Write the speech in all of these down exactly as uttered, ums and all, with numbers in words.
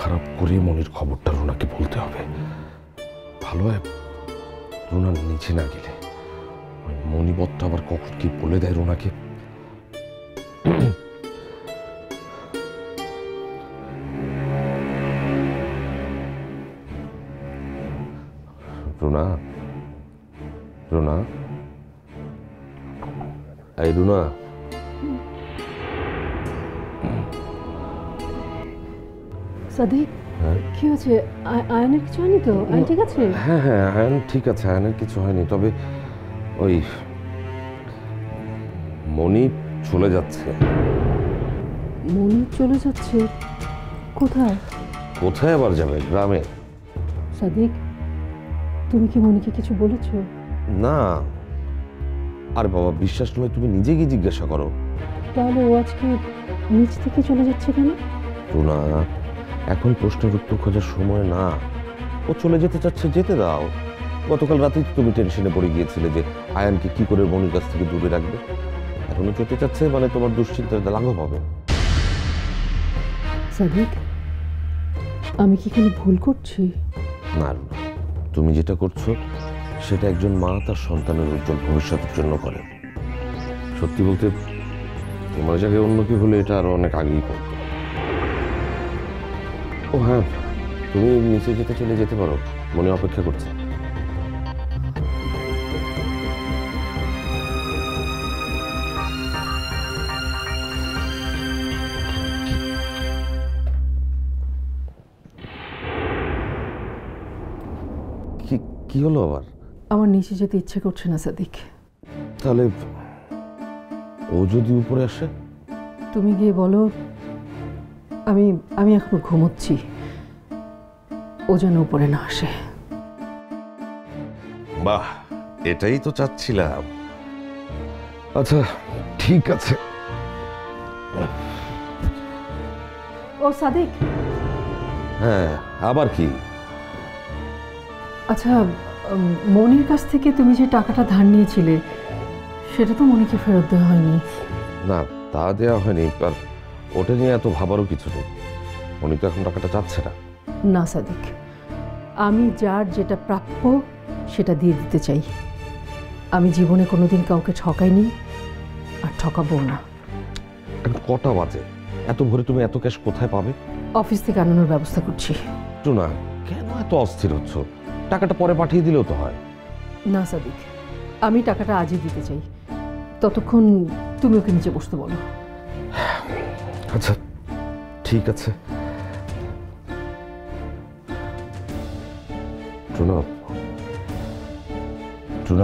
খারাপ করে মনির খবরটা রুনাকে বলতে হবে। ভালো হয় রুনা নিচে না গেলে, ওই মনিবরটা আবার কখন কি বলে দেয় রুনাকে। রুনা, রুনা, এই রুনা, সাদিক কি হচ্ছে? আয়নের কিছু হয়নি তো? আয়ন ঠিক আছে? হ্যাঁ হ্যাঁ আয়ন ঠিক আছে, আয়নের কিছু হয়নি। তবে ওই মনি চলে যাচ্ছে। মনি চলে যাচ্ছে? কোথায়? কোথায় আবার যাবে, গ্রামে। সাদিক তুমি কি মনিকে কিছু বলেছো? না আর বাবা, বিশ্বাস নয় তুমি নিজে গিয়ে জিজ্ঞাসা করো। তাহলে ও আজকে নিজ থেকে চলে যাচ্ছে কেন? রুনা এখন প্রশ্নের উত্তর খোঁজার সময় না, ও চলে যেতে চাচ্ছে, যেতে দাও। গতকাল রাতেই তুমি টেনশনে পড়ে গিয়েছিলে যে আয়ানকে কি করে মনির কাছ থেকে দূরে রাখবে। এখন যেতে চাচ্ছে, মানে তোমার দুশ্চিন্তাটা লাঘব হবে। সাদিক আমি কি কোনো ভুল করছি? না রুনা, তুমি যেটা করছো সেটা একজন মা তার সন্তানের উজ্জ্বল ভবিষ্যতের জন্য করে। সত্যি বলতে তোমার জায়গায় অন্য কি হলে এটা আরো অনেক আগেই করতো। ও হ্যাঁ, তুমি নিচে যেতে চলে যেতে পারো, মনে অপেক্ষা করছে। কি হলো আবার? আমার নিচে যেতে ইচ্ছে করছে না সাদিক। তাহলে ও যদি উপরে আসে? তুমি গিয়ে বলো আমি আমি এখন ঘুমোচ্ছি, ও যেন উপরে না আসে। বাহ, এটাই তো চাচ্ছিলাম। আচ্ছা ঠিক আছে। ও সাদিক। হ্যাঁ আবার কি? আচ্ছা মনির কাছ থেকে তুমি যে টাকাটা ধার নিয়েছিলে সেটা তো মনিকে ফেরত দেওয়া হয়নি? না তা দেওয়া হয়নি, আর ওটা নিয়ে এত ভাবারও কিছু নেই। মনি তো এখন টাকাটা চাচ্ছে না। না সাদিক, আমি যার যেটা প্রাপ্য সেটা দিয়ে দিতে চাই। আমি জীবনে কোনোদিন কাউকে ঠকাইনি আর ঠকাবো না। এখন কটা বাজে? এত ভোরে তুমি এত ক্যাশ কোথায় পাবে? অফিস থেকে আনানোর ব্যবস্থা করছি। না কেন এত অস্থির হচ্ছ? টাকাটা পরে পাঠিয়ে দিলেও তো হয়। না সাদিক, আমি টাকাটা আজই দিতে চাই। ততক্ষণ তুমি ওকে নিচে বসতে বলো। আচ্ছা ঠিক আছে।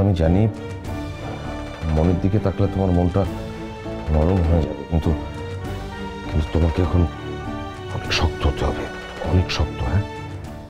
আমি জানি মনের দিকে তাকলে তোমার মনটা নরম হয়ে যাবে, কিন্তু কিন্তু তোমাকে এখন অনেক শক্ত হতে হবে, অনেক শক্ত। হ্যাঁ